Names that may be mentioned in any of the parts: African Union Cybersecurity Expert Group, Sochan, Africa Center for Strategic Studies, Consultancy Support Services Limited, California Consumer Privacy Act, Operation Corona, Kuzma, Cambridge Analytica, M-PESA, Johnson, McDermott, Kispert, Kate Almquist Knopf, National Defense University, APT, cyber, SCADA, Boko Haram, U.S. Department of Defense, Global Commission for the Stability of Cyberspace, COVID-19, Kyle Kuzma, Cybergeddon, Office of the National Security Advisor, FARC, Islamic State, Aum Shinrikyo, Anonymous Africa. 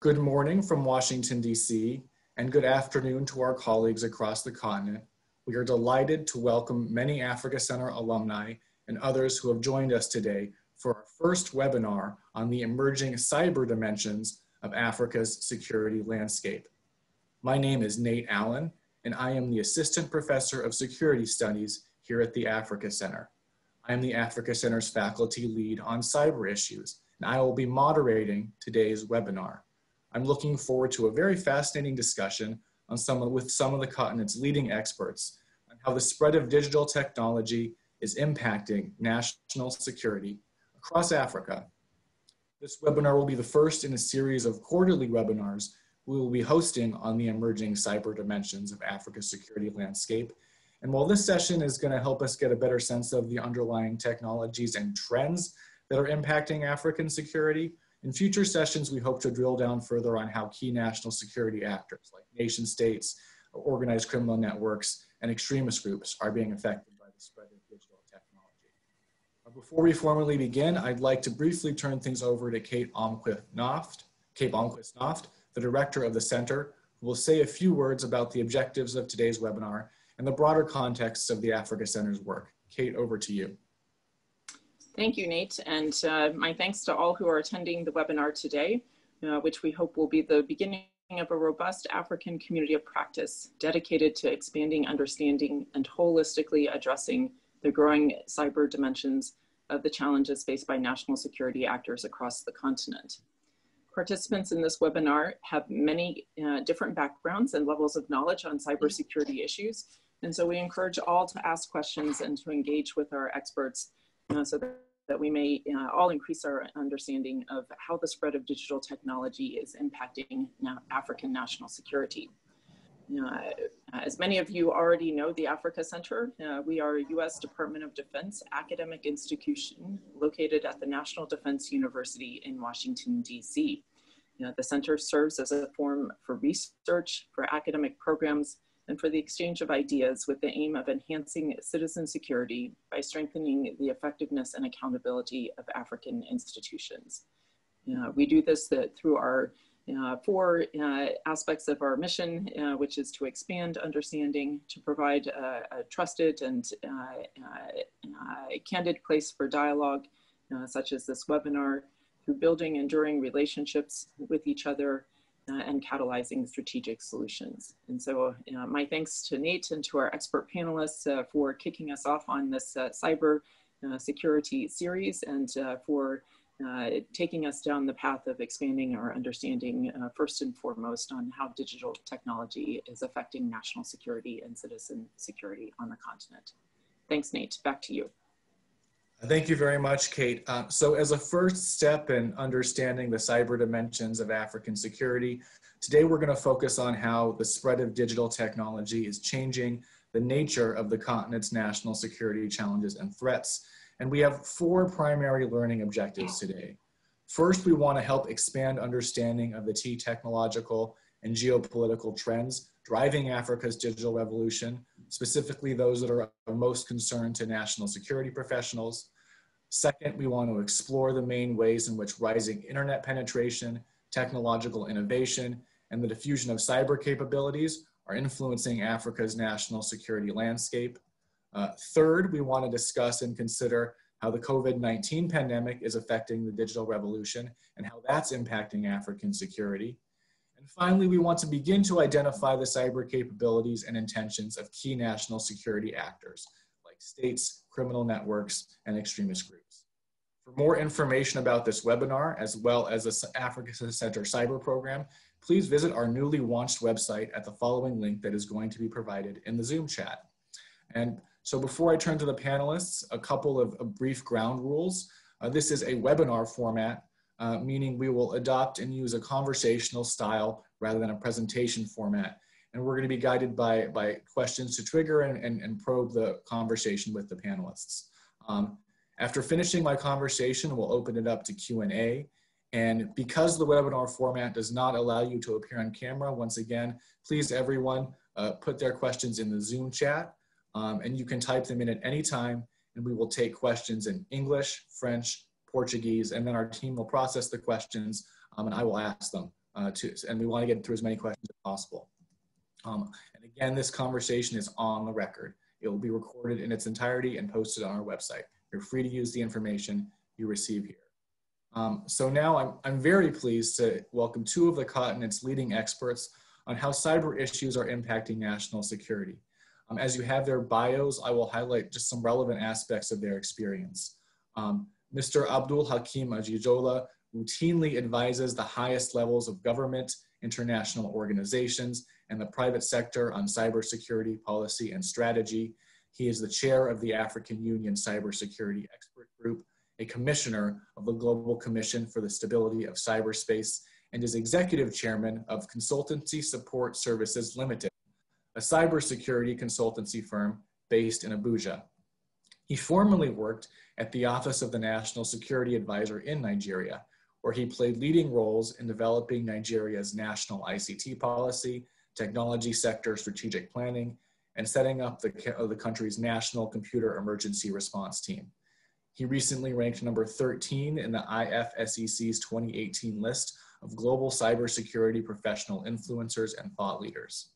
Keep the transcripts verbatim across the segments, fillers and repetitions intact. Good morning from Washington, D C, and good afternoon to our colleagues across the continent. We are delighted to welcome many Africa Center alumni and others who have joined us today for our first webinar on the emerging cyber dimensions of Africa's security landscape. My name is Nate Allen, and I am the Assistant Professor of Security Studies here at the Africa Center. I am the Africa Center's faculty lead on cyber issues, and I will be moderating today's webinar. I'm looking forward to a very fascinating discussion on some of, with some of the continent's leading experts on how the spread of digital technology is impacting national security across Africa. This webinar will be the first in a series of quarterly webinars we will be hosting on the emerging cyber dimensions of Africa's security landscape. And while this session is going to help us get a better sense of the underlying technologies and trends that are impacting African security, in future sessions, we hope to drill down further on how key national security actors like nation states, organized criminal networks, and extremist groups are being affected by the spread of digital technology. Before we formally begin, I'd like to briefly turn things over to Kate Almquist Knopf, Kate Almquist Knopf, the director of the center, who will say a few words about the objectives of today's webinar and the broader context of the Africa Center's work. Kate, over to you. Thank you, Nate, and uh, my thanks to all who are attending the webinar today, uh, which we hope will be the beginning of a robust African community of practice dedicated to expanding understanding and holistically addressing the growing cyber dimensions of the challenges faced by national security actors across the continent. Participants in this webinar have many uh, different backgrounds and levels of knowledge on cybersecurity issues, and so we encourage all to ask questions and to engage with our experts uh, so that that we may uh, all increase our understanding of how the spread of digital technology is impacting now African national security. Uh, as many of you already know, the Africa Center, uh, we are a U S Department of Defense academic institution located at the National Defense University in Washington, D C. You know, the center serves as a forum for research, for academic programs, and for the exchange of ideas with the aim of enhancing citizen security by strengthening the effectiveness and accountability of African institutions. Uh, we do this uh, through our uh, four uh, aspects of our mission, uh, which is to expand understanding, to provide uh, a trusted and uh, uh, candid place for dialogue, uh, such as this webinar, through building enduring relationships with each other, Uh, and catalyzing strategic solutions. And so uh, my thanks to Nate and to our expert panelists uh, for kicking us off on this uh, cyber uh, security series and uh, for uh, taking us down the path of expanding our understanding uh, first and foremost on how digital technology is affecting national security and citizen security on the continent. Thanks, Nate. Back to you. Thank you very much, Kate. Uh, so as a first step in understanding the cyber dimensions of African security, today we're going to focus on how the spread of digital technology is changing the nature of the continent's national security challenges and threats. And we have four primary learning objectives today. First, we want to help expand understanding of the key technological and geopolitical trends driving Africa's digital revolution, specifically those that are of most concern to national security professionals. Second, we want to explore the main ways in which rising internet penetration, technological innovation, and the diffusion of cyber capabilities are influencing Africa's national security landscape. Uh, third, we want to discuss and consider how the COVID nineteen pandemic is affecting the digital revolution and how that's impacting African security. And finally, we want to begin to identify the cyber capabilities and intentions of key national security actors, like states, criminal networks, and extremist groups. For more information about this webinar, as well as the Africa Center Cyber Program, please visit our newly launched website at the following link that is going to be provided in the Zoom chat. And so before I turn to the panelists, a couple of, of brief ground rules. Uh, this is a webinar format, Uh, meaning we will adopt and use a conversational style rather than a presentation format. And we're going to be guided by, by questions to trigger and, and, and probe the conversation with the panelists. Um, after finishing my conversation, we'll open it up to Q and A. And because the webinar format does not allow you to appear on camera, once again, please everyone uh, put their questions in the Zoom chat. Um, and you can type them in at any time, and we will take questions in English, French, Portuguese, and then our team will process the questions um, and I will ask them uh, to, and we want to get through as many questions as possible. Um, and again, this conversation is on the record. It will be recorded in its entirety and posted on our website. You're free to use the information you receive here. Um, so now I'm, I'm very pleased to welcome two of the continent's leading experts on how cyber issues are impacting national security. Um, as you have their bios, I will highlight just some relevant aspects of their experience. Um, Mister Abdel-Hakim Ajijola routinely advises the highest levels of government, international organizations, and the private sector on cybersecurity policy and strategy. He is the chair of the African Union Cybersecurity Expert Group, a commissioner of the Global Commission for the Stability of Cyberspace, and is executive chairman of Consultancy Support Services Limited, a cybersecurity consultancy firm based in Abuja. He formerly worked at the Office of the National Security Advisor in Nigeria, where he played leading roles in developing Nigeria's national I C T policy, technology sector strategic planning, and setting up the, uh, the country's national computer emergency response team. He recently ranked number thirteen in the I F S E C's twenty eighteen list of global cybersecurity professional influencers and thought leaders.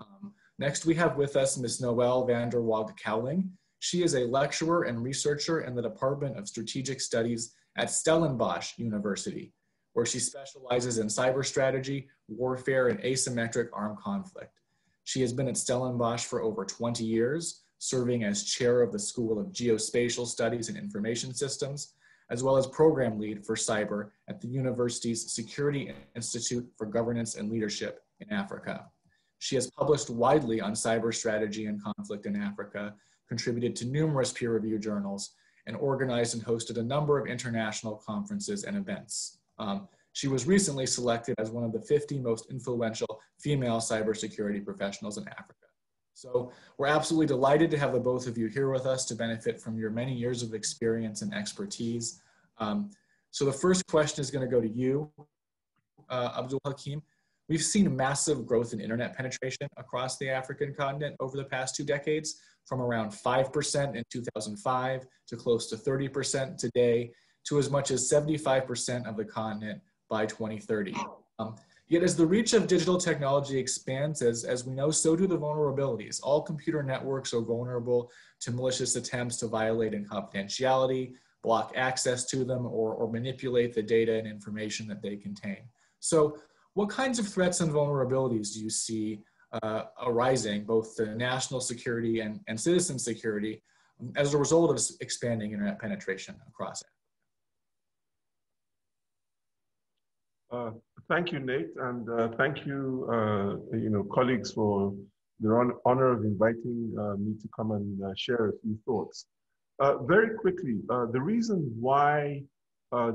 Um, next, we have with us Miz Noelle van der Waag-Kowling. She is a lecturer and researcher in the Department of Strategic Studies at Stellenbosch University, where she specializes in cyber strategy, warfare, and asymmetric armed conflict. She has been at Stellenbosch for over twenty years, serving as chair of the School of Geospatial Studies and Information Systems, as well as program lead for cyber at the university's Security Institute for Governance and Leadership in Africa. She has published widely on cyber strategy and conflict in Africa, contributed to numerous peer-reviewed journals, and organized and hosted a number of international conferences and events. Um, she was recently selected as one of the fifty most influential female cybersecurity professionals in Africa. So we're absolutely delighted to have the both of you here with us to benefit from your many years of experience and expertise. Um, so the first question is gonna go to you, uh, Abdel-Hakim. We've seen massive growth in internet penetration across the African continent over the past two decades, from around five percent in two thousand five to close to thirty percent today, to as much as seventy-five percent of the continent by twenty thirty. Um, Yet as the reach of digital technology expands, as, as we know, so do the vulnerabilities. All computer networks are vulnerable to malicious attempts to violate confidentiality, block access to them, or, or manipulate the data and information that they contain. So what kinds of threats and vulnerabilities do you see uh, arising, both to national security and, and citizen security, as a result of expanding internet penetration across it? Uh, thank you, Nate, and uh, thank you, uh, you know, colleagues for their on honor of inviting uh, me to come and uh, share a few thoughts. Uh, very quickly, uh, the reason why uh,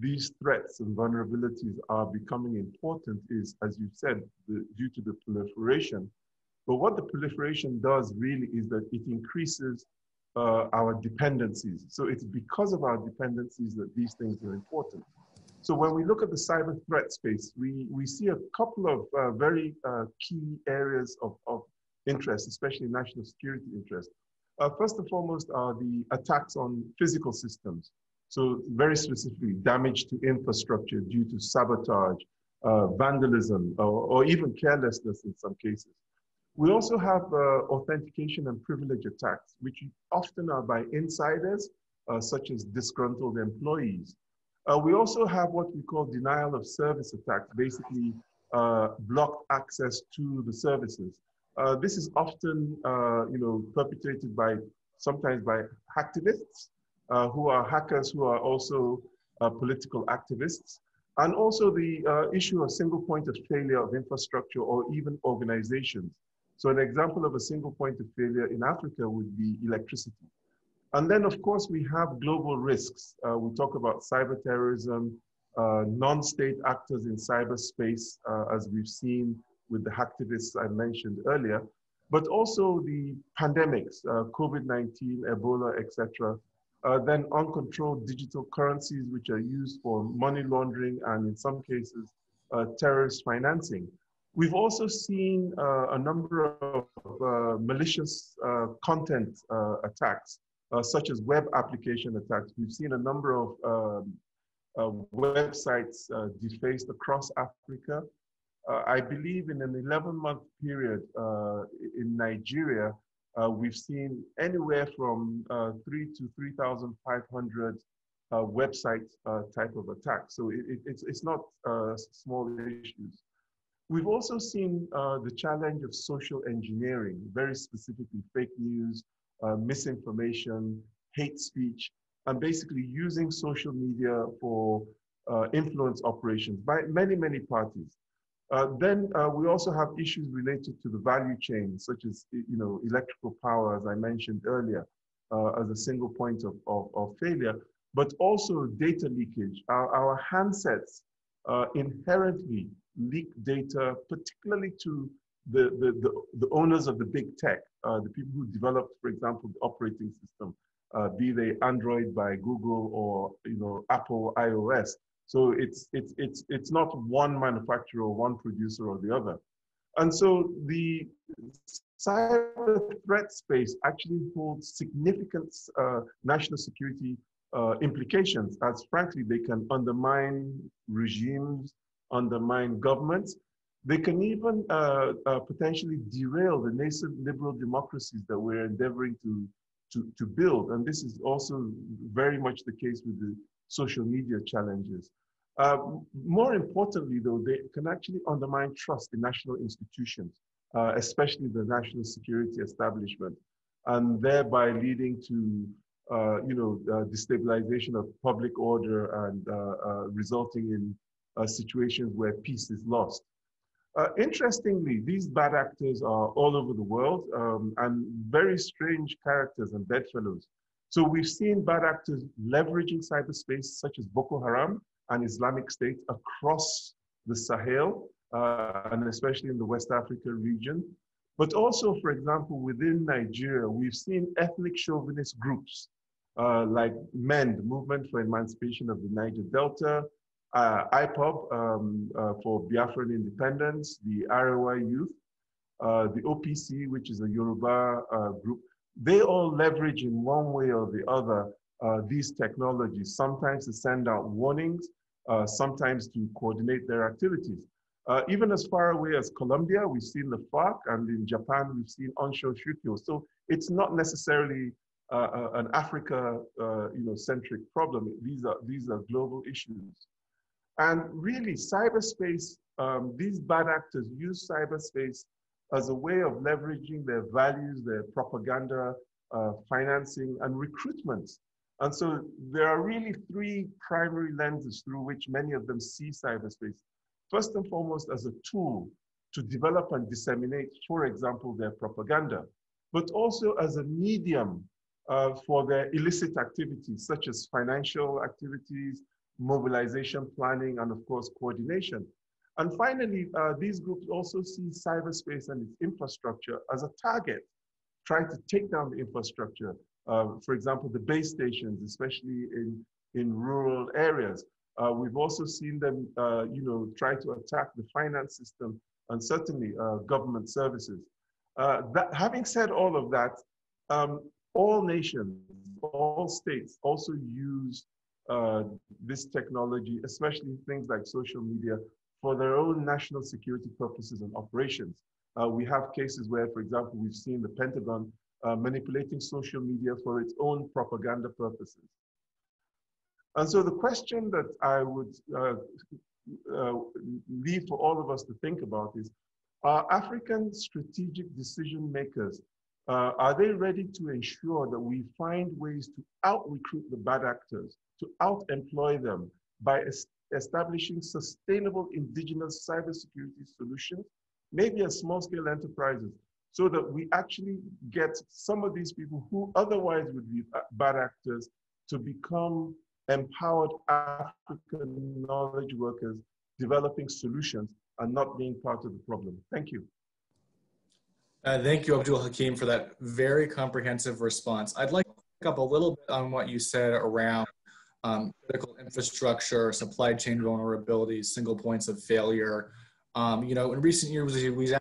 these threats and vulnerabilities are becoming important is, as you said, the, due to the proliferation. But what the proliferation does really is that it increases uh, our dependencies. So it's because of our dependencies that these things are important. So when we look at the cyber threat space, we, we see a couple of uh, very uh, key areas of, of interest, especially national security interest. Uh, first and foremost are the attacks on physical systems. So very specifically, damage to infrastructure due to sabotage, uh, vandalism, or, or even carelessness in some cases. We also have uh, authentication and privilege attacks, which often are by insiders, uh, such as disgruntled employees. Uh, we also have what we call denial of service attacks, basically uh, blocked access to the services. Uh, this is often, uh, you know, perpetrated by, sometimes by hacktivists, uh, who are hackers who are also uh, political activists. And also the uh, issue of single point of failure of infrastructure or even organizations. So an example of a single point of failure in Africa would be electricity. And then, of course, we have global risks. Uh, we talk about cyber terrorism, uh, non-state actors in cyberspace, uh, as we've seen with the hacktivists I mentioned earlier, but also the pandemics, uh, COVID nineteen, Ebola, et cetera. Uh, then uncontrolled digital currencies, which are used for money laundering and, in some cases, uh, terrorist financing. We've also seen uh, a number of uh, malicious uh, content uh, attacks. Uh, such as web application attacks. We've seen a number of um, uh, websites uh, defaced across Africa. Uh, I believe in an eleven month period uh, in Nigeria, uh, we've seen anywhere from uh, three to three thousand five hundred uh, website uh, type of attacks. So it, it, it's, it's not uh, small issues. We've also seen uh, the challenge of social engineering, very specifically fake news, uh, misinformation, hate speech, and basically using social media for uh, influence operations by many, many parties. Uh, then uh, we also have issues related to the value chain, such as you know electrical power, as I mentioned earlier, uh, as a single point of, of, of failure, but also data leakage. Our, our handsets uh, inherently leak data, particularly to the, the, the, the owners of the big tech, uh, the people who developed, for example, the operating system, uh, be they Android by Google or you know Apple iOS. So it's, it's, it's, it's not one manufacturer or one producer or the other. And so the cyber threat space actually holds significant uh, national security uh, implications, as frankly, they can undermine regimes, undermine governments. They can even uh, uh, potentially derail the nascent liberal democracies that we're endeavoring to, to, to build. And this is also very much the case with the social media challenges. Uh, more importantly, though, they can actually undermine trust in national institutions, uh, especially the national security establishment, and thereby leading to, uh, you know, uh, destabilization of public order and uh, uh, resulting in uh, situations where peace is lost. Uh, interestingly, these bad actors are all over the world um, and very strange characters and bedfellows. So we've seen bad actors leveraging cyberspace, such as Boko Haram and Islamic State, across the Sahel, uh, and especially in the West Africa region. But also, for example, within Nigeria, we've seen ethnic chauvinist groups uh, like MEND, Movement for Emancipation of the Niger Delta, uh, I P O B um, uh, for Biafran Independence, the Arewa Youth, uh, the O P C, which is a Yoruba uh, group. They all leverage in one way or the other uh, these technologies, sometimes to send out warnings, uh, sometimes to coordinate their activities. Uh, even as far away as Colombia, we've seen the FARC, and in Japan, we've seen Aum Shinrikyo. So it's not necessarily uh, an Africa uh, you know, centric problem. These are, these are global issues. And really, cyberspace, um, these bad actors use cyberspace as a way of leveraging their values, their propaganda, uh, financing, and recruitment. And so there are really three primary lenses through which many of them see cyberspace. First and foremost, as a tool to develop and disseminate, for example, their propaganda, but also as a medium uh, for their illicit activities, such as financial activities, mobilization planning, and of course, coordination. And finally, uh, these groups also see cyberspace and its infrastructure as a target, trying to take down the infrastructure. Uh, for example, the base stations, especially in, in rural areas. Uh, we've also seen them uh, you know, try to attack the finance system and certainly uh, government services. Uh, that, having said all of that, um, all nations, all states also use uh, this technology, especially things like social media, for their own national security purposes and operations. Uh, we have cases where, for example, we've seen the Pentagon uh, manipulating social media for its own propaganda purposes. And so the question that I would uh, uh, leave for all of us to think about is, are African strategic decision makers, uh, are they ready to ensure that we find ways to out-recruit the bad actors, to out-employ them by establishing sustainable indigenous cybersecurity solutions, maybe as small-scale enterprises, so that we actually get some of these people who otherwise would be bad actors to become empowered African knowledge workers, developing solutions and not being part of the problem. Thank you. Uh, thank you, Abdel-Hakim, for that very comprehensive response. I'd like to pick up a little bit on what you said around Um, critical infrastructure, supply chain vulnerabilities, single points of failure. Um, you know, in recent years, we've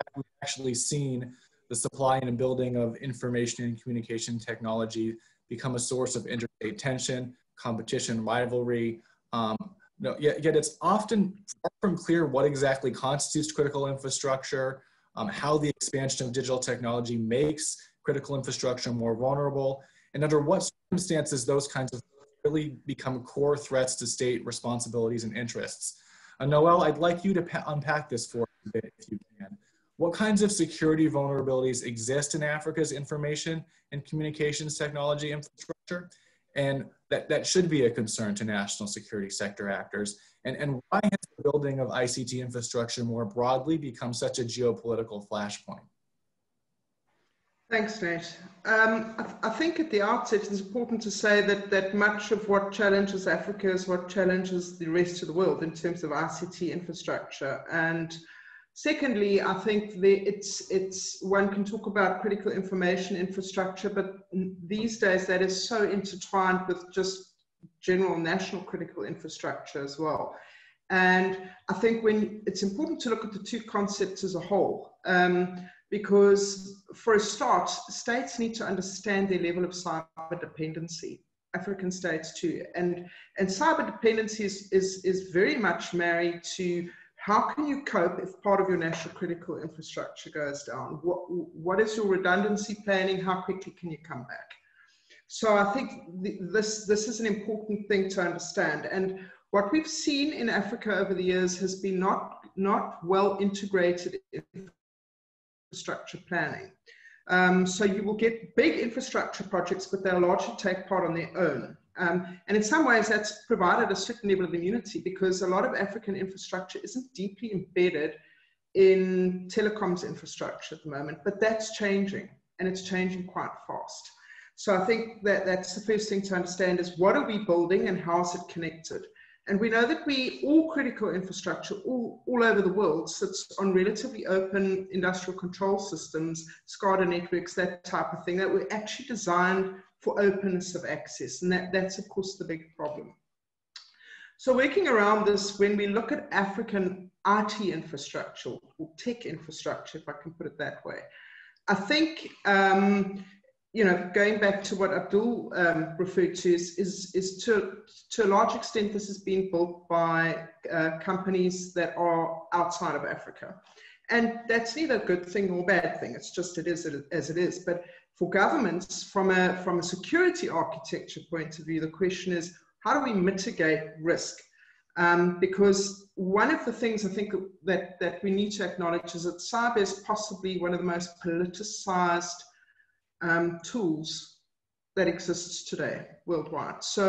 actually seen the supply and building of information and communication technology become a source of interstate tension, competition, rivalry. Um, No, yet, yet it's often far from clear what exactly constitutes critical infrastructure, um, how the expansion of digital technology makes critical infrastructure more vulnerable, and under what circumstances those kinds of really become core threats to state responsibilities and interests. Uh, Noelle, I'd like you to unpack this for a bit if you can. What kinds of security vulnerabilities exist in Africa's information and communications technology infrastructure? And that, that should be a concern to national security sector actors. And, and why has the building of I C T infrastructure more broadly become such a geopolitical flashpoint? Thanks, Nate. Um, I, th I think at the outset, it's important to say that, that much of what challenges Africa is what challenges the rest of the world in terms of I C T infrastructure. And secondly, I think the, it's, it's, one can talk about critical information infrastructure, but these days that is so intertwined with just general national critical infrastructure as well. And I think when it's important to look at the two concepts as a whole. Um, Because for a start, states need to understand their level of cyber dependency, African states too. And, and cyber dependency is, is, is very much married to how can you cope if part of your national critical infrastructure goes down? What, what is your redundancy planning? How quickly can you come back? So I think th this, this is an important thing to understand. And what we've seen in Africa over the years has been not, not well integrated infrastructure. Infrastructure planning. Um, so you will get big infrastructure projects, but they'll largely take part on their own. Um, and in some ways that's provided a certain level of immunity because a lot of African infrastructure isn't deeply embedded in telecoms infrastructure at the moment, but that's changing and it's changing quite fast. So I think that that's the first thing to understand is what are we building and how is it connected? And we know that we, all critical infrastructure all, all over the world sits on relatively open industrial control systems, SCADA networks, that type of thing, that were actually designed for openness of access. And that, that's, of course, the big problem. So working around this, when we look at African I T infrastructure, or tech infrastructure, if I can put it that way, I think, um, you know, going back to what Abdul um, referred to is, is, is to, to a large extent, this is being built by uh, companies that are outside of Africa. And that's neither a good thing or bad thing. It's just it is as it is. But for governments, from a, from a security architecture point of view, the question is, how do we mitigate risk? Um, because one of the things I think that, that we need to acknowledge is that cyber is possibly one of the most politicized Um, tools that exists today worldwide. So,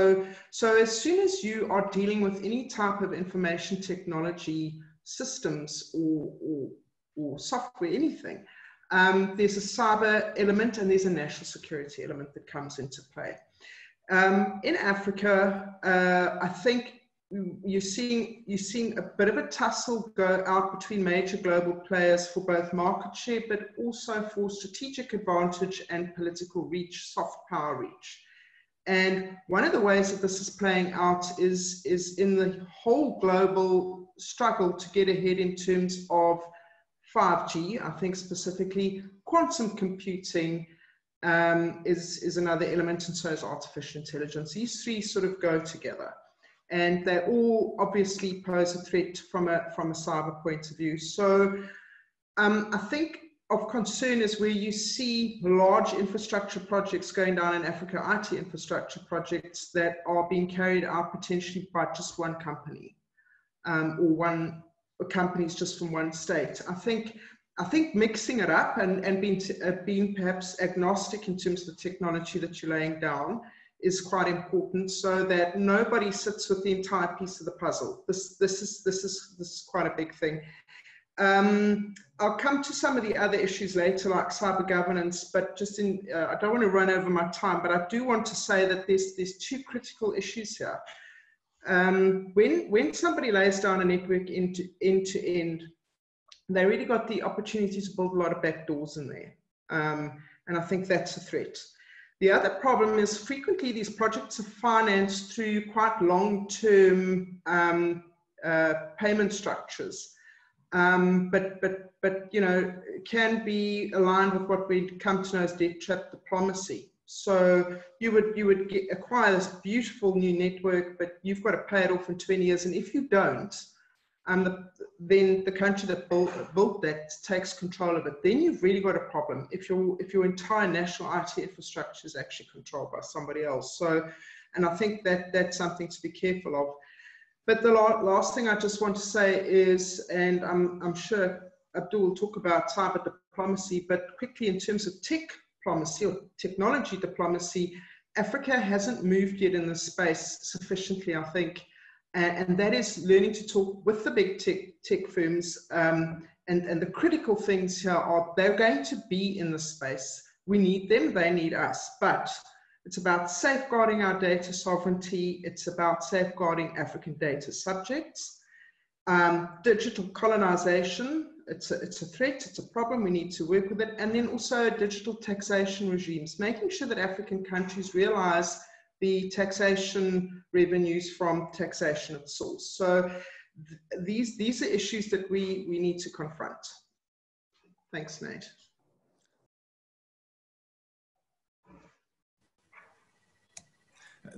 so as soon as you are dealing with any type of information technology systems or, or, or software, anything, um, there's a cyber element and there's a national security element that comes into play. Um, in Africa, uh, I think you're seeing, you're seeing a bit of a tussle go out between major global players for both market share, but also for strategic advantage and political reach, soft power reach. And one of the ways that this is playing out is, is in the whole global struggle to get ahead in terms of five G, I think specifically quantum computing, um, is, is another element, and so is artificial intelligence. These three sort of go together. And they all obviously pose a threat from a, from a cyber point of view. So um, I think of concern is where you see large infrastructure projects going down in Africa, I T infrastructure projects that are being carried out potentially by just one company um, or one or companies just from one state. I think, I think mixing it up and, and being, t uh, being perhaps agnostic in terms of the technology that you're laying down is quite important, so that nobody sits with the entire piece of the puzzle. This, this, is, this, is, this is quite a big thing. Um, I'll come to some of the other issues later, like cyber governance, but just in, uh, I don't want to run over my time, but I do want to say that there's, there's two critical issues here. Um, when, when somebody lays down a network end to, end to end, they really got the opportunity to build a lot of back doors in there. Um, and I think that's a threat. The other problem is frequently these projects are financed through quite long-term um, uh, payment structures, um, but, but, but you know, can be aligned with what we come to know as debt trap diplomacy. So you would you would get, acquire this beautiful new network, but you've got to pay it off in twenty years. And if you don't, um, the, then the country that built, built that takes control of it. Then you've really got a problem if your if your entire national I T infrastructure is actually controlled by somebody else. So, and I think that that's something to be careful of. But the la last thing I just want to say is, and I'm I'm sure Abdul will talk about cyber diplomacy, but quickly in terms of tech diplomacy or technology diplomacy, Africa hasn't moved yet in this space sufficiently, I think. And, and that is learning to talk with the big tech, tech firms. Um, and, and the critical things here are they're going to be in this space. We need them, they need us. But it's about safeguarding our data sovereignty. It's about safeguarding African data subjects. Um, digital colonization. It's a, it's a threat, it's a problem, we need to work with it. And then also digital taxation regimes, making sure that African countries realize the taxation revenues from taxation at source. So th these, these are issues that we, we need to confront. Thanks, Nate.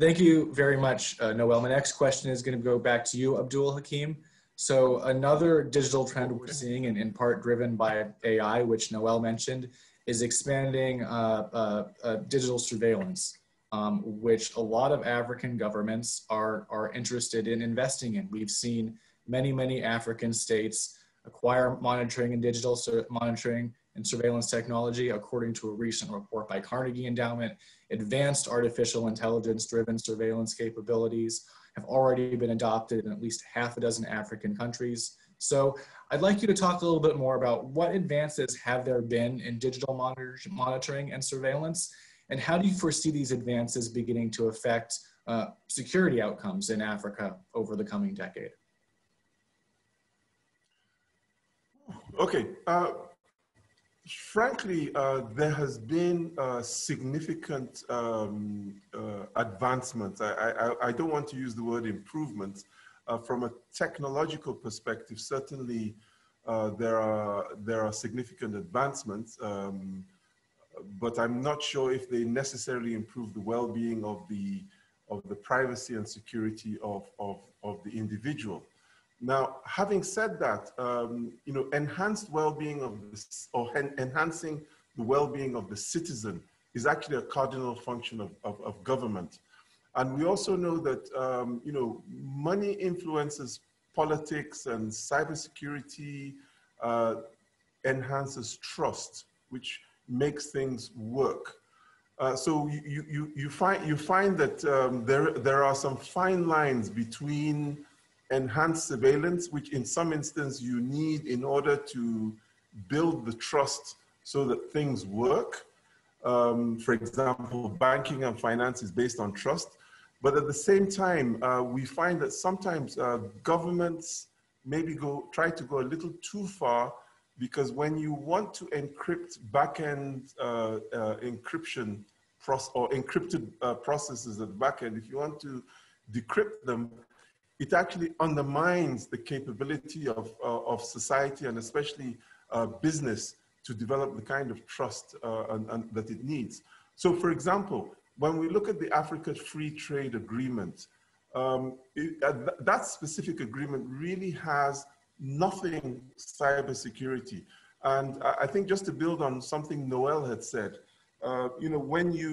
Thank you very much, uh, Noelle. My next question is going to go back to you, Abdel-Hakim. So another digital trend we're seeing, and in part driven by A I, which Noelle mentioned, is expanding uh, uh, uh, digital surveillance, um, which a lot of African governments are, are interested in investing in. We've seen many, many African states acquire monitoring and digital monitoring and surveillance technology, according to a recent report by Carnegie Endowment. Advanced artificial intelligence-driven surveillance capabilities have already been adopted in at least half a dozen African countries. So I'd like you to talk a little bit more about what advances have there been in digital monitor monitoring and surveillance, and how do you foresee these advances beginning to affect uh, security outcomes in Africa over the coming decade? Okay, uh, frankly, uh, there has been uh, significant um, uh, advancements. I, I, I don't want to use the word improvements. Uh, from a technological perspective, certainly uh, there are there are significant advancements, um, but I'm not sure if they necessarily improve the well-being of the of the privacy and security of of, of the individual. Now, having said that, um, you know, enhanced well-being of this, or en enhancing the well-being of the citizen is actually a cardinal function of, of, of government. And we also know that, um, you know, money influences politics, and cybersecurity uh, enhances trust, which makes things work. Uh, so you, you, you, find, you find that um, there, there are some fine lines between enhanced surveillance, which in some instance you need in order to build the trust so that things work. Um, for example, banking and finance is based on trust. But at the same time, uh, we find that sometimes uh, governments maybe go, try to go a little too far, because when you want to encrypt back-end uh, uh, encryption or encrypted uh, processes at the back-end, if you want to decrypt them, it actually undermines the capability of, uh, of society, and especially uh, business, to develop the kind of trust uh, and, and that it needs. So for example, when we look at the Africa Free Trade Agreement, um, it, uh, th that specific agreement really has nothing cybersecurity. And I, I think, just to build on something Noelle had said, uh, you know, when you,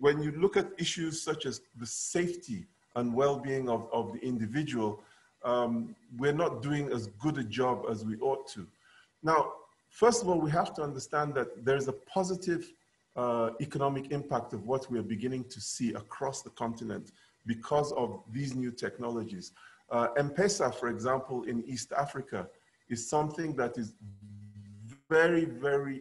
when you look at issues such as the safety and well-being of, of the individual, um, we're not doing as good a job as we ought to. Now, first of all, we have to understand that there's a positive uh, economic impact of what we're beginning to see across the continent because of these new technologies. Uh, M-PESA, for example, in East Africa, is something that is very, very,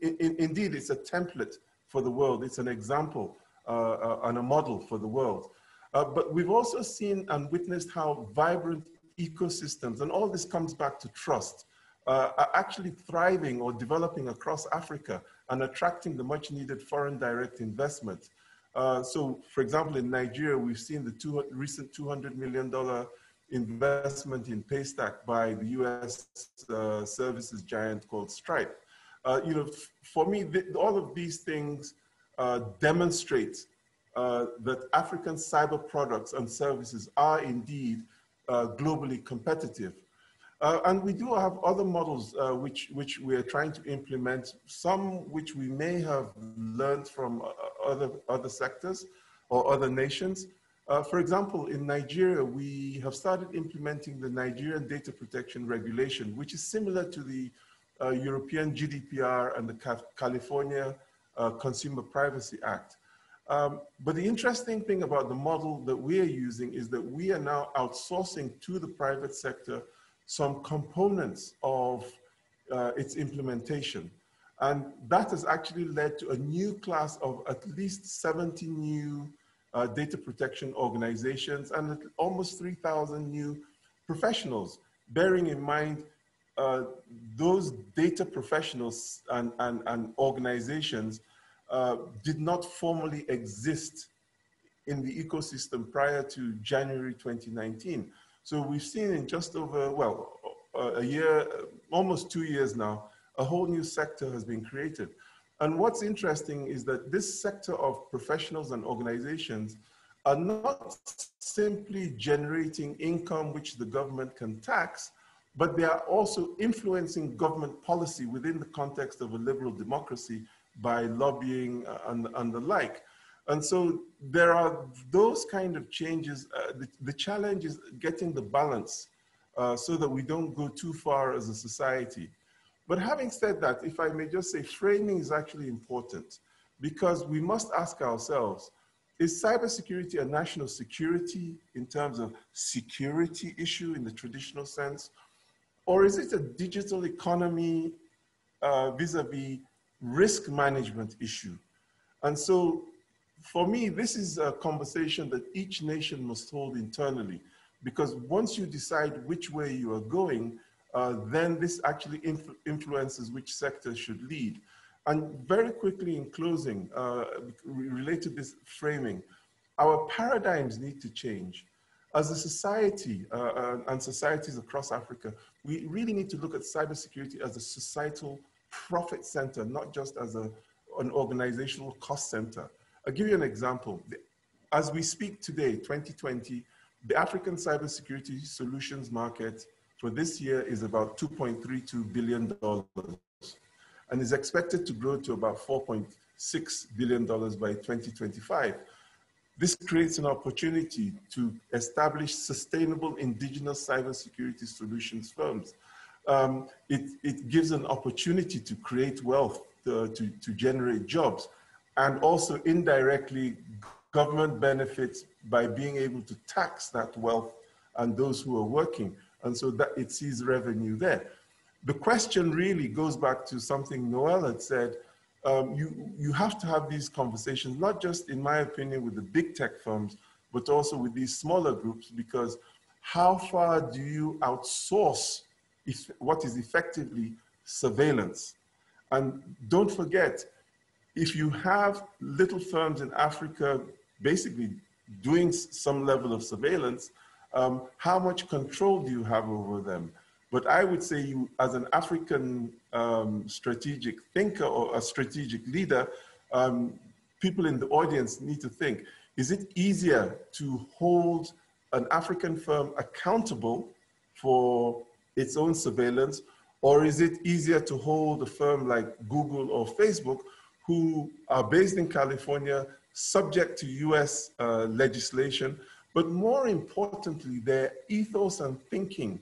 in, in, indeed, it's a template for the world. It's an example uh, and a model for the world. Uh, but we've also seen and witnessed how vibrant ecosystems, and all this comes back to trust, uh, are actually thriving or developing across Africa and attracting the much needed foreign direct investment. Uh, so, for example, in Nigeria, we've seen the two, recent two hundred million dollar investment in Paystack by the U S uh, services giant called Stripe. Uh, you know, for me, the, all of these things uh, demonstrate uh, that African cyber products and services are indeed uh, globally competitive. Uh, and we do have other models uh, which, which we are trying to implement, some which we may have learned from other, other sectors or other nations. Uh, for example, in Nigeria, we have started implementing the Nigerian Data Protection Regulation, which is similar to the uh, European G D P R and the California uh, Consumer Privacy Act. Um, but the interesting thing about the model that we are using is that we are now outsourcing to the private sector some components of uh, its implementation. And that has actually led to a new class of at least seventy new uh, data protection organizations and almost three thousand new professionals, bearing in mind uh, those data professionals and, and, and organizations uh, did not formally exist in the ecosystem prior to January twenty nineteen. So we've seen in just over, well, a year, almost two years now, a whole new sector has been created. And what's interesting is that this sector of professionals and organizations are not simply generating income which the government can tax, but they are also influencing government policy within the context of a liberal democracy by lobbying and, and the like. And so there are those kind of changes. Uh, the, the challenge is getting the balance uh, so that we don't go too far as a society. But having said that, if I may just say, framing is actually important because we must ask ourselves, is cybersecurity a national security in terms of security issue in the traditional sense? Or is it a digital economy uh, vis-a-vis risk management issue? And so, for me, this is a conversation that each nation must hold internally, because once you decide which way you are going, uh, then this actually influ influences which sector should lead. And very quickly in closing, uh, related to this framing, our paradigms need to change. As a society uh, and societies across Africa, we really need to look at cybersecurity as a societal profit center, not just as a, an organizational cost center. I'll give you an example. As we speak today, twenty twenty, the African cybersecurity solutions market for this year is about two point three two billion dollars and is expected to grow to about four point six billion dollars by twenty twenty-five. This creates an opportunity to establish sustainable indigenous cybersecurity solutions firms. Um, it, it gives an opportunity to create wealth, uh, to, to generate jobs, and also indirectly government benefits by being able to tax that wealth and those who are working. And so that it sees revenue there. The question really goes back to something Noelle had said. Um, you, you have to have these conversations, not just in my opinion with the big tech firms, but also with these smaller groups, because how far do you outsource if, what is effectively surveillance? And don't forget, if you have little firms in Africa basically doing some level of surveillance, um, how much control do you have over them? But I would say you, as an African um, strategic thinker or a strategic leader, um, people in the audience need to think, is it easier to hold an African firm accountable for its own surveillance, or is it easier to hold a firm like Google or Facebook who are based in California, subject to U S uh, legislation, but more importantly, their ethos and thinking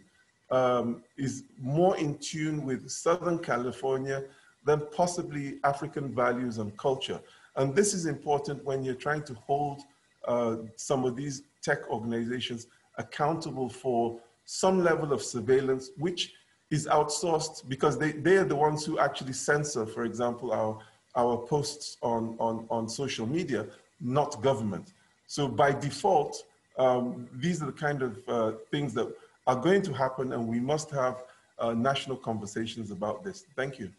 um, is more in tune with Southern California than possibly African values and culture. And this is important when you're trying to hold uh, some of these tech organizations accountable for some level of surveillance, which is outsourced because they, they are the ones who actually censor, for example, our our posts on, on, on social media, not government. So by default, um, these are the kind of uh, things that are going to happen, and we must have uh, national conversations about this. Thank you.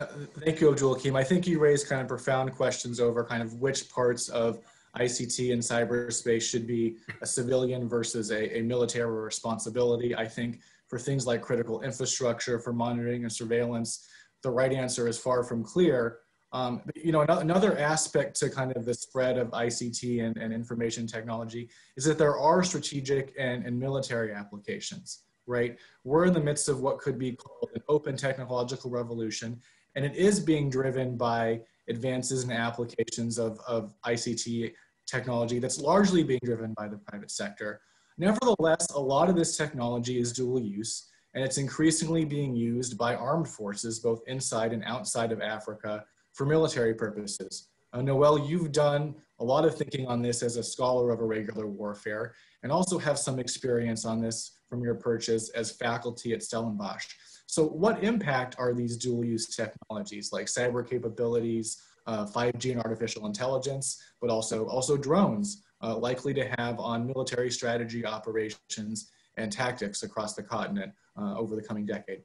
Uh, thank you, Abdel-Hakim. I think you raised kind of profound questions over kind of which parts of I C T and cyberspace should be a civilian versus a, a military responsibility. I think for things like critical infrastructure, for monitoring and surveillance, the right answer is far from clear. Um, you know, another aspect to kind of the spread of I C T and, and information technology is that there are strategic and, and military applications, right? We're in the midst of what could be called an open technological revolution, and it is being driven by advances in applications of, of I C T technology that's largely being driven by the private sector. Nevertheless, a lot of this technology is dual use, and it's increasingly being used by armed forces, both inside and outside of Africa, for military purposes. Uh, Noelle, you've done a lot of thinking on this as a scholar of irregular warfare, and also have some experience on this from your perch as, as faculty at Stellenbosch. So what impact are these dual use technologies like cyber capabilities, uh, five G and artificial intelligence, but also, also drones uh, likely to have on military strategy, operations and tactics across the continent uh, over the coming decade?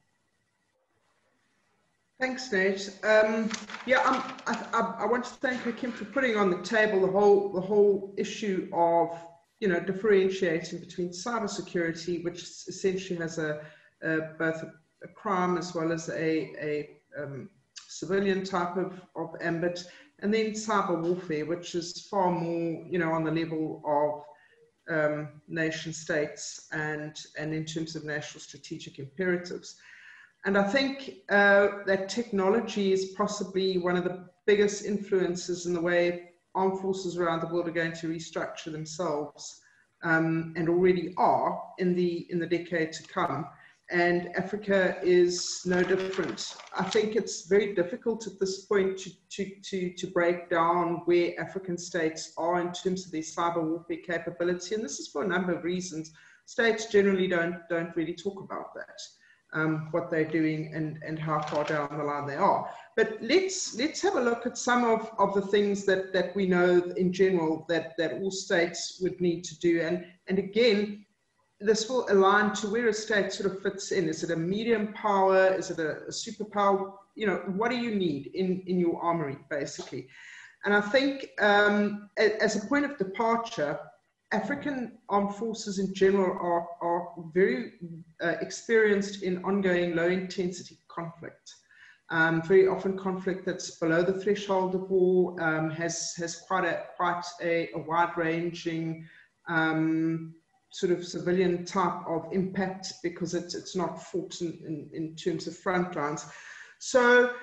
Thanks, Nate. Um, yeah, I'm, I, I, I want to thank Hakim for putting on the table the whole, the whole issue of, you know, differentiating between cybersecurity, which essentially has a, a both a, a crime as well as a, a um, civilian type of, of ambit, and then cyber warfare, which is far more, you know, on the level of um, nation states and, and in terms of national strategic imperatives. And I think uh, that technology is possibly one of the biggest influences in the way armed forces around the world are going to restructure themselves, um, and already are in the, in the decade to come. And Africa is no different. I think it's very difficult at this point to, to, to, to break down where African states are in terms of their cyber warfare capability. And this is for a number of reasons. States generally don't, don't really talk about that. Um, what they're doing and, and how far down the line they are. But let's, let's have a look at some of, of the things that, that we know in general that, that all states would need to do. And, and again, this will align to where a state sort of fits in. Is it a medium power? Is it a, a superpower? You know, what do you need in, in your armory, basically? And I think um, as a point of departure, African armed forces in general are, are very uh, experienced in ongoing low intensity conflict. Um, very often conflict that's below the threshold of war, um, has, has quite a, quite a, a wide ranging um, sort of civilian type of impact because it's, it's not fought in, in, in terms of front lines. So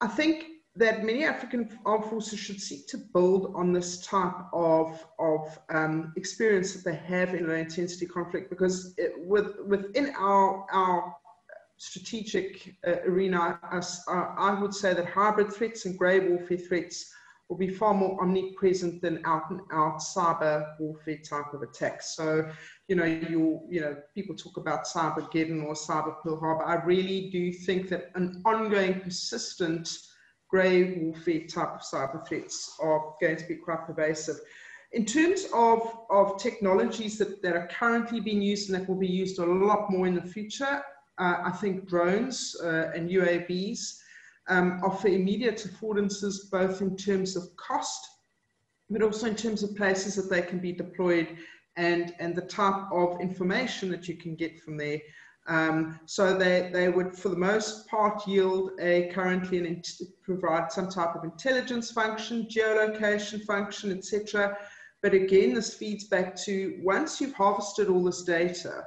I think that many African armed forces should seek to build on this type of, of um, experience that they have in low intensity conflict, because it, with, within our, our strategic uh, arena, us, uh, I would say that hybrid threats and grey warfare threats will be far more omnipresent than out and out cyber warfare type of attacks. So, you know, you, you know, people talk about Cybergeddon or Cyber Pearl Harbor. I really do think that an ongoing, persistent grey warfare type of cyber threats are going to be quite pervasive. In terms of, of technologies that, that are currently being used and that will be used a lot more in the future, uh, I think drones uh, and U A Vs um, offer immediate affordances, both in terms of cost, but also in terms of places that they can be deployed and, and the type of information that you can get from there. Um, so they, they would, for the most part, yield a currently an provide some type of intelligence function, geolocation function, et cetera. But again, this feeds back to once you've harvested all this data,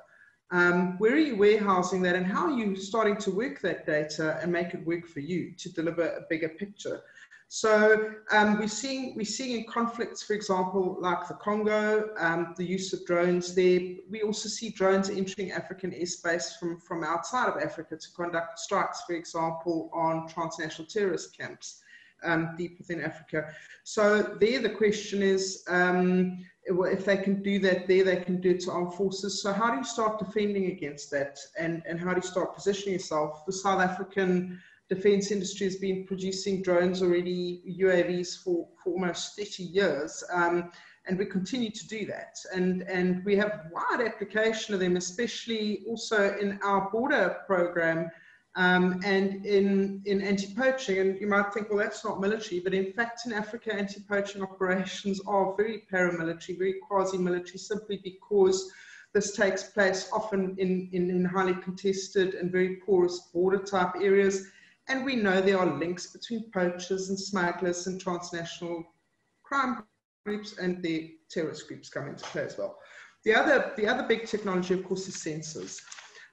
um, where are you warehousing that and how are you starting to work that data and make it work for you to deliver a bigger picture? So um, we're, seeing, we're seeing in conflicts, for example, like the Congo, um, the use of drones there. We also see drones entering African airspace from, from outside of Africa to conduct strikes, for example, on transnational terrorist camps um, deep within Africa. So there the question is, um, if they can do that there, they can do it to armed forces. So how do you start defending against that, and, and how do you start positioning yourself? The South African defense industry has been producing drones already, U A Vs, for, for almost thirty years, um, and we continue to do that. And, and we have wide application of them, especially also in our border program um, and in, in anti-poaching. And you might think, well, that's not military, but in fact, in Africa, anti-poaching operations are very paramilitary, very quasi-military, simply because this takes place often in, in, in highly contested and very porous border-type areas. And we know there are links between poachers and smugglers and transnational crime groups and the terrorist groups come into play as well. The other, the other big technology, of course, is sensors.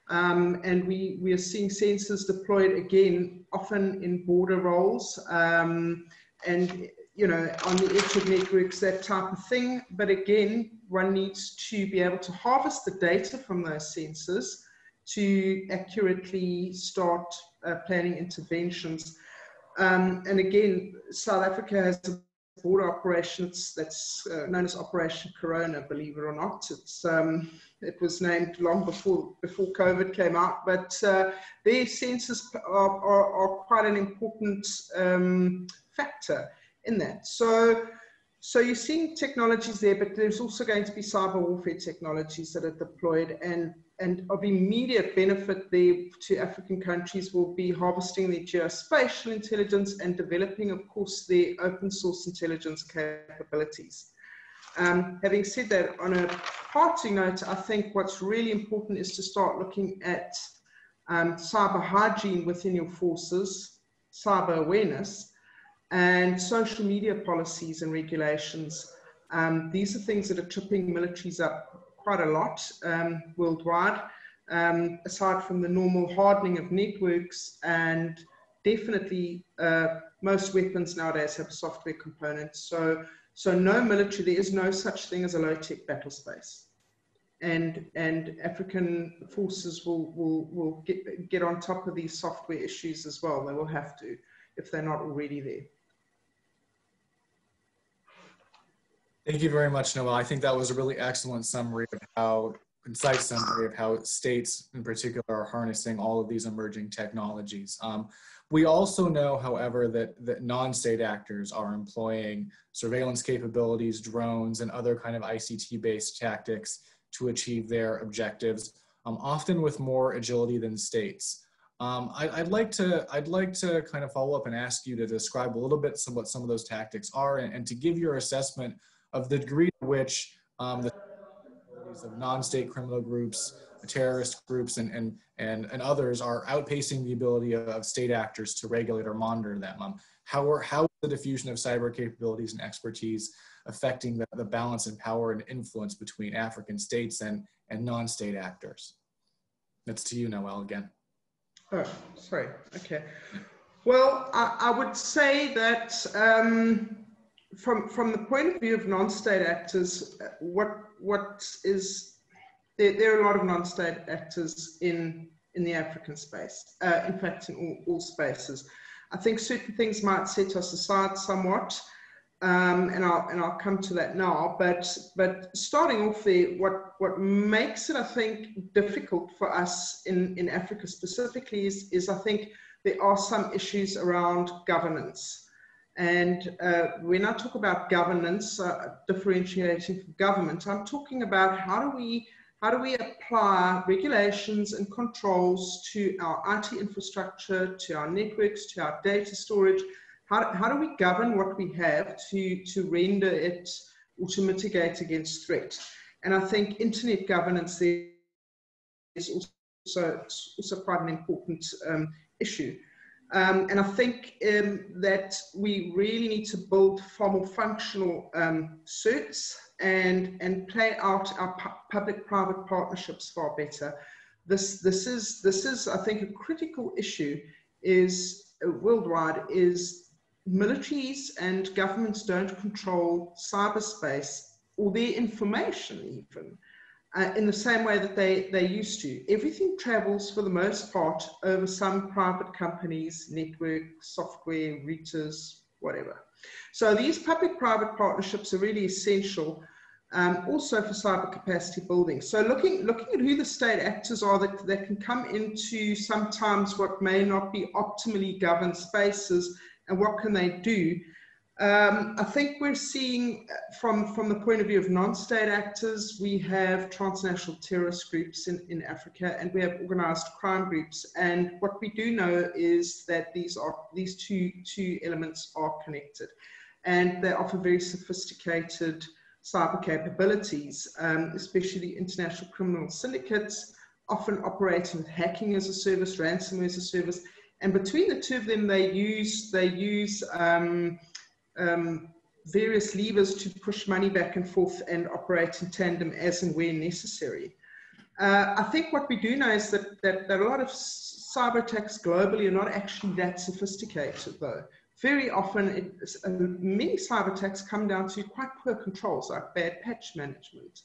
Um, and we, we are seeing sensors deployed again, often in border roles um, and, you know, on the edge of networks, that type of thing. But again, one needs to be able to harvest the data from those sensors to accurately start uh, planning interventions. Um, and again, South Africa has a border operation that's uh, known as Operation Corona, believe it or not. It's, um, it was named long before, before COVID came out, but uh, their sensors are, are, are quite an important um, factor in that. So, so you're seeing technologies there, but there's also going to be cyber warfare technologies that are deployed, and and of immediate benefit there to African countries will be harvesting their geospatial intelligence and developing, of course, their open source intelligence capabilities. Um, having said that, on a parting note, I think what's really important is to start looking at um, cyber hygiene within your forces, cyber awareness, and social media policies and regulations. Um, these are things that are tripping militaries up quite a lot um, worldwide, um, aside from the normal hardening of networks, and definitely uh, most weapons nowadays have software components. So, so no military, there is no such thing as a low-tech battle space. And, and African forces will, will, will get, get on top of these software issues as well. They will have to, if they're not already there. Thank you very much, Noelle. I think that was a really excellent summary of how, concise summary of how states in particular are harnessing all of these emerging technologies. Um, we also know, however, that, that non-state actors are employing surveillance capabilities, drones, and other kind of I C T-based tactics to achieve their objectives, um, often with more agility than states. Um, I, I'd like to I'd like to kind of follow up and ask you to describe a little bit some, what some of those tactics are, and, and to give your assessment of the degree to which um, the of non-state criminal groups, terrorist groups, and, and, and, and others are outpacing the ability of, of state actors to regulate or monitor them. Um, how are, how is the diffusion of cyber capabilities and expertise affecting the, the balance in power and influence between African states and, and non-state actors? That's to you, Noelle, again. Oh, sorry. Okay. Well, I, I would say that um, from from the point of view of non-state actors, what what is there, there are a lot of non-state actors in in the African space. Uh, in fact, in all, all spaces, I think certain things might set us aside somewhat, um, and I'll and I'll come to that now. But but starting off there, what. What makes it, I think, difficult for us in, in Africa specifically is, is, I think, there are some issues around governance. And uh, when I talk about governance, uh, differentiating from government, I'm talking about how do we, how do we apply regulations and controls to our I T infrastructure, to our networks, to our data storage. How, how do we govern what we have to, to render it or to mitigate against threat? And I think internet governance there is also, also quite an important um, issue. Um, and I think um, that we really need to build far more functional um, certs and, and play out our pu public-private partnerships far better. This, this, is, this is, I think, a critical issue is uh, worldwide is militaries and governments don't control cyberspace or their information even, uh, in the same way that they, they used to. Everything travels for the most part over some private companies, network, software, routers, whatever. So these public-private partnerships are really essential um, also for cyber capacity building. So looking, looking at who the state actors are that, that can come into sometimes what may not be optimally governed spaces and what can they do. Um, I think we're seeing from, from the point of view of non-state actors, we have transnational terrorist groups in, in Africa, and we have organized crime groups. And what we do know is that these, are, these two, two elements are connected, and they offer very sophisticated cyber capabilities, um, especially international criminal syndicates, often operating with hacking as a service, ransomware as a service, And between the two of them, they use, they use um, um, various levers to push money back and forth and operate in tandem as and where necessary. Uh, I think what we do know is that, that, that a lot of cyber attacks globally are not actually that sophisticated, though. Very often, it, uh, many cyber attacks come down to quite poor controls, like bad patch management,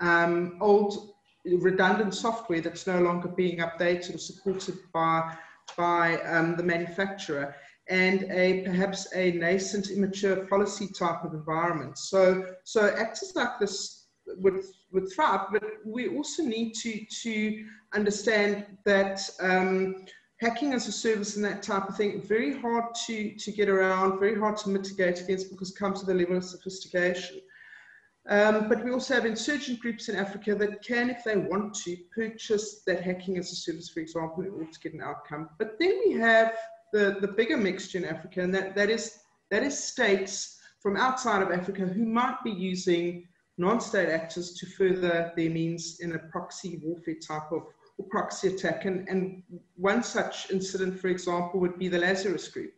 um, old redundant software that's no longer being updated or supported by, by um, the manufacturer, and a perhaps a nascent, immature policy type of environment. So, so actors like this would, would thrive, but we also need to, to understand that um, hacking as a service and that type of thing, very hard to, to get around, very hard to mitigate against because it comes to the level of sophistication. Um, but we also have insurgent groups in Africa that can, if they want to, purchase that hacking as a service, for example, in order to get an outcome. But then we have the, the bigger mixture in Africa, and that, that, is, that is states from outside of Africa who might be using non-state actors to further their means in a proxy warfare type of proxy attack, and, and one such incident, for example, would be the Lazarus Group,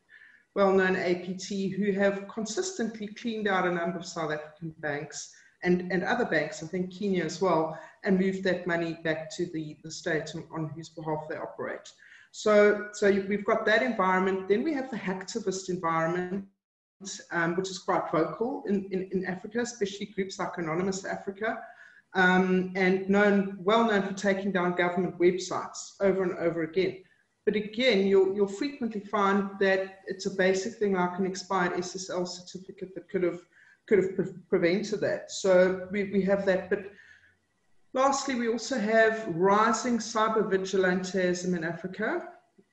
well-known A P T, who have consistently cleaned out a number of South African banks and, and other banks, I think Kenya as well, and moved that money back to the, the state on, on whose behalf they operate. So, so we've got that environment. Then we have the hacktivist environment, um, which is quite vocal in, in, in Africa, especially groups like Anonymous Africa, Um, and known, well known for taking down government websites over and over again. But again, you'll, you'll frequently find that it's a basic thing like an expired S S L certificate that could have, could have pre prevented that. So we, we have that. But lastly, we also have rising cyber vigilantism in Africa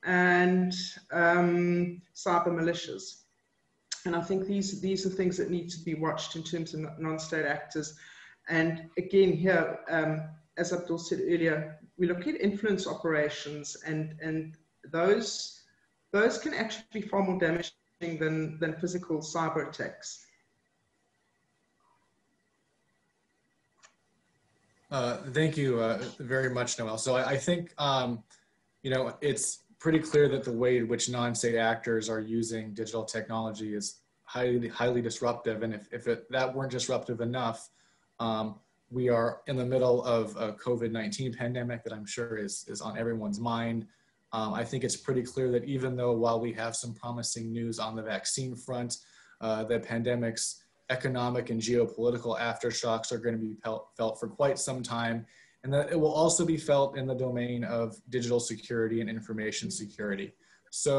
and um, cyber militias. And I think these, these are things that need to be watched in terms of non-state actors. And again, here, um, as Abdul said earlier, we look at influence operations, and, and those, those can actually be far more damaging than, than physical cyber attacks. Uh, thank you uh, very much, Noelle. So I, I think, um, you know, it's pretty clear that the way in which non-state actors are using digital technology is highly, highly disruptive. And if, if it, that weren't disruptive enough, Um, we are in the middle of a COVID nineteen pandemic that I'm sure is, is on everyone's mind. Um, I think it's pretty clear that even though while we have some promising news on the vaccine front, uh, the pandemic's economic and geopolitical aftershocks are going to be felt, felt for quite some time, and that it will also be felt in the domain of digital security and information security. So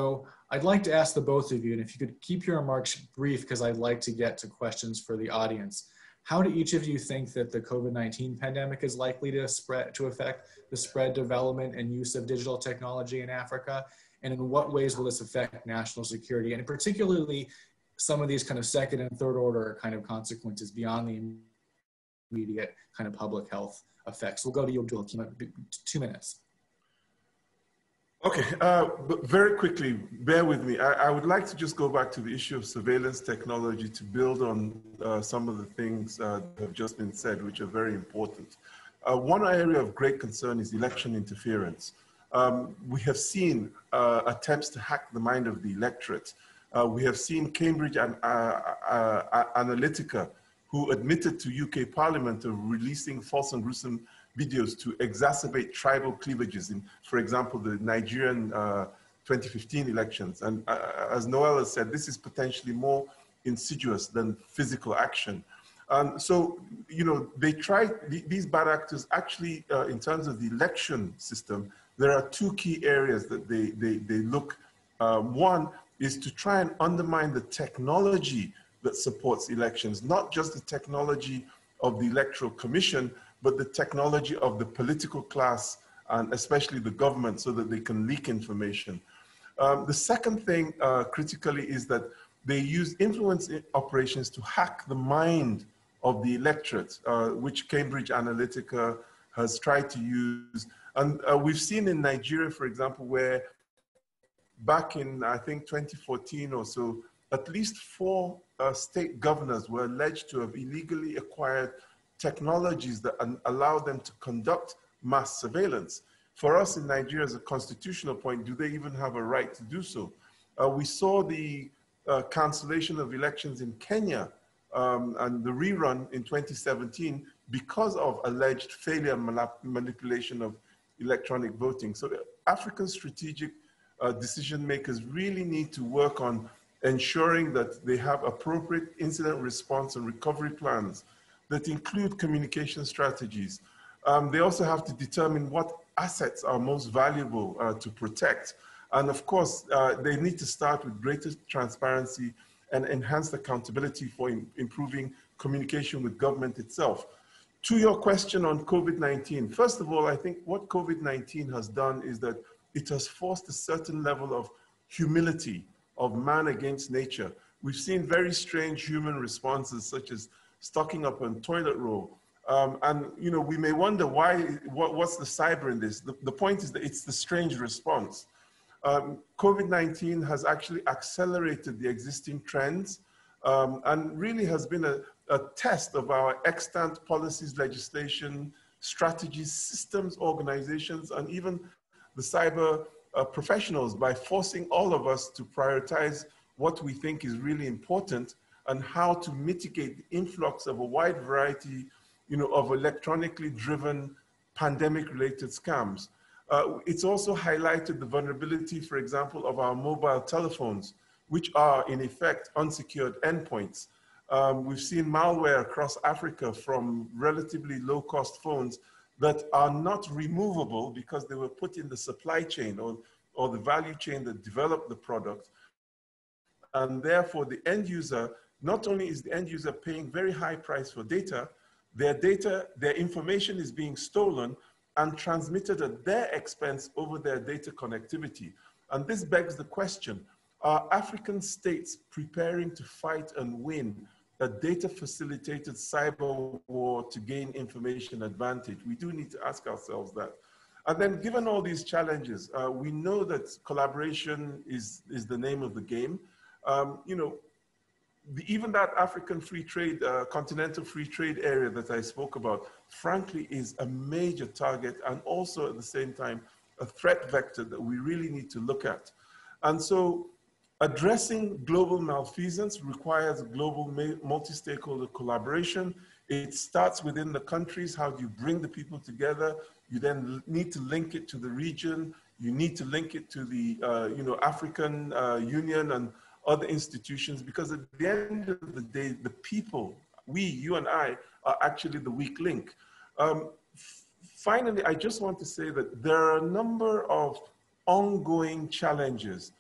I'd like to ask the both of you, and if you could keep your remarks brief because I'd like to get to questions for the audience. How do each of you think that the COVID nineteen pandemic is likely to spread, to affect the spread, development, and use of digital technology in Africa? And in what ways will this affect national security? And particularly some of these kind of second and third order kind of consequences beyond the immediate kind of public health effects. We'll go to you, Abdul, two minutes. Okay, uh, very quickly, bear with me. I, I would like to just go back to the issue of surveillance technology to build on uh, some of the things uh, that have just been said, which are very important. Uh, one area of great concern is election interference. Um, we have seen uh, attempts to hack the mind of the electorate. Uh, we have seen Cambridge and, uh, uh, Analytica, who admitted to U K Parliament of releasing false and gruesome videos to exacerbate tribal cleavages in, for example, the Nigerian uh, twenty fifteen elections. And uh, as Noelle has said, this is potentially more insidious than physical action. Um, so, you know, they tried, th these bad actors actually, uh, in terms of the election system, there are two key areas that they, they, they look. Um, one is to try and undermine the technology that supports elections, not just the technology of the Electoral Commission, but the technology of the political class and especially the government so that they can leak information. Um, the second thing uh, critically is that they use influence operations to hack the mind of the electorate, uh, which Cambridge Analytica has tried to use. And uh, we've seen in Nigeria, for example, where back in, I think, twenty fourteen or so, at least four uh, state governors were alleged to have illegally acquired technologies that allow them to conduct mass surveillance. For us in Nigeria, as a constitutional point, do they even have a right to do so? Uh, we saw the uh, cancellation of elections in Kenya um, and the rerun in twenty seventeen because of alleged failure and manipulation of electronic voting. So the African strategic uh, decision makers really need to work on ensuring that they have appropriate incident response and recovery plans that include communication strategies. Um, they also have to determine what assets are most valuable uh, to protect. And of course, uh, they need to start with greater transparency and enhanced accountability for in, improving communication with government itself. To your question on COVID nineteen, first of all, I think what COVID nineteen has done is that it has forced a certain level of humility of man against nature. We've seen very strange human responses, such as stocking up on toilet roll. Um, and, you know, we may wonder why, what, what's the cyber in this? The, the point is that it's the strange response. Um, COVID nineteen has actually accelerated the existing trends um, and really has been a, a test of our extant policies, legislation, strategies, systems, organizations, and even the cyber uh, professionals by forcing all of us to prioritize what we think is really important and how to mitigate the influx of a wide variety, you know, of electronically driven pandemic-related scams. Uh, it's also highlighted the vulnerability, for example, of our mobile telephones, which are in effect unsecured endpoints. Um, we've seen malware across Africa from relatively low-cost phones that are not removable because they were put in the supply chain or, or the value chain that developed the product. And therefore the end user, not only is the end user paying very high price for data, their data, their information is being stolen and transmitted at their expense over their data connectivity. And this begs the question, are African states preparing to fight and win a data-facilitated cyber war to gain information advantage? We do need to ask ourselves that. And then given all these challenges, uh, we know that collaboration is, is the name of the game. Um, you know, the, even that African free trade, uh, continental free trade area that I spoke about, frankly, is a major target and also at the same time, a threat vector that we really need to look at. And so addressing global malfeasance requires global multi-stakeholder collaboration. It starts within the countries. How do you bring the people together? You then need to link it to the region. You need to link it to the uh, you know, African uh, Union and other institutions, because at the end of the day, the people, we, you and I, are actually the weak link. Um, finally, I just want to say that there are a number of ongoing challenges.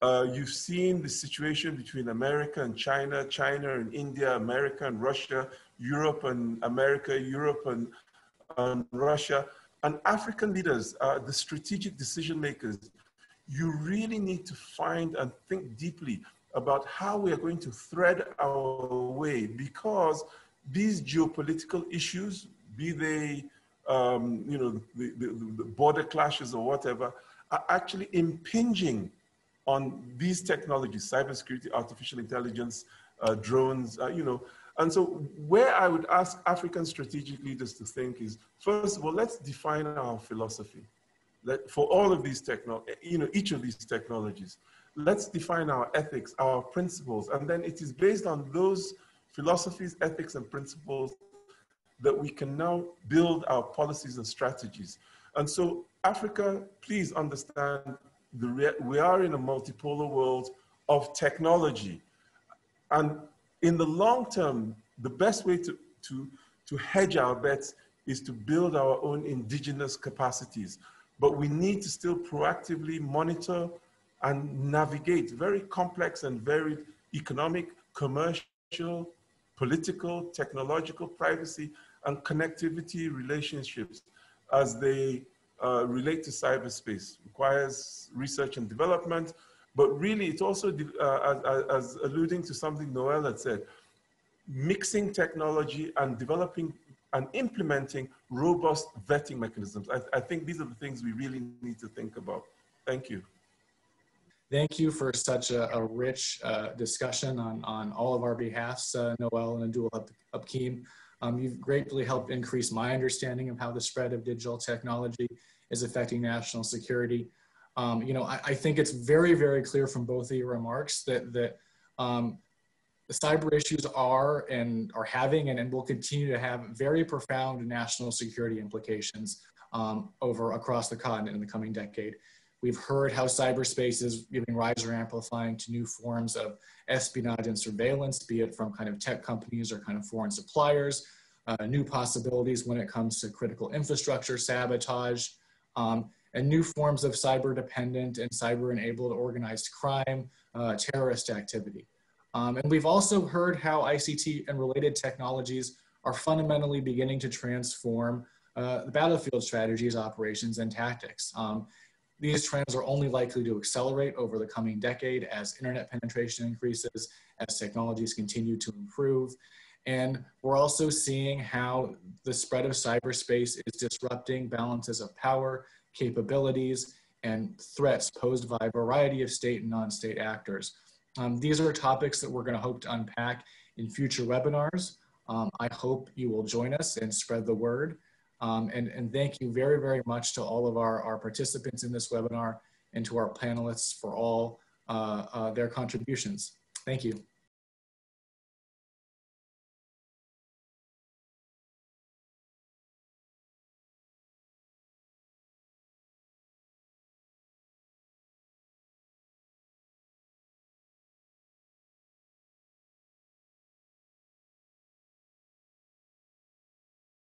Uh, you've seen the situation between America and China, China and India, America and Russia, Europe and America, Europe and um, Russia, and African leaders, uh, the strategic decision makers. You really need to find and think deeply about how we are going to thread our way, because these geopolitical issues, be they um, you know, the, the, the border clashes or whatever, are actually impinging on these technologies, cybersecurity, artificial intelligence, uh, drones, uh, you know. And so where I would ask African strategic leaders to think is, first of all, let's define our philosophy. Let, for all of these techno, you know, each of these technologies, let's define our ethics, our principles, and then it is based on those philosophies, ethics, and principles that we can now build our policies and strategies. And so Africa, please understand, the we are in a multipolar world of technology. And in the long term, the best way to, to, to hedge our bets is to build our own indigenous capacities. But we need to still proactively monitor and navigate very complex and varied economic, commercial, political, technological, privacy, and connectivity relationships as they uh, relate to cyberspace. Requires research and development, but really it's also, uh, as, as alluding to something Noelle had said, mixing technology and developing and implementing robust vetting mechanisms. I, th I think these are the things we really need to think about. Thank you. Thank you for such a, a rich uh, discussion on, on all of our behalfs, uh, Noelle and Abdel-Hakim. Um, you've greatly helped increase my understanding of how the spread of digital technology is affecting national security. Um, you know, I, I think it's very, very clear from both of your remarks that, that um, the cyber issues are and are having and, and will continue to have very profound national security implications um, over across the continent in the coming decade. We've heard how cyberspace is giving rise or amplifying to new forms of espionage and surveillance, be it from kind of tech companies or kind of foreign suppliers, uh, new possibilities when it comes to critical infrastructure sabotage, um, and new forms of cyber-dependent and cyber-enabled organized crime, uh, terrorist activity. Um, and we've also heard how I C T and related technologies are fundamentally beginning to transform uh, the battlefield strategies, operations, and tactics. Um, These trends are only likely to accelerate over the coming decade as internet penetration increases, as technologies continue to improve. And we're also seeing how the spread of cyberspace is disrupting balances of power, capabilities, and threats posed by a variety of state and non-state actors. Um, these are topics that we're going to hope to unpack in future webinars. Um, I hope you will join us and spread the word. Um, and, and thank you very, very much to all of our, our participants in this webinar and to our panelists for all uh, uh, their contributions. Thank you.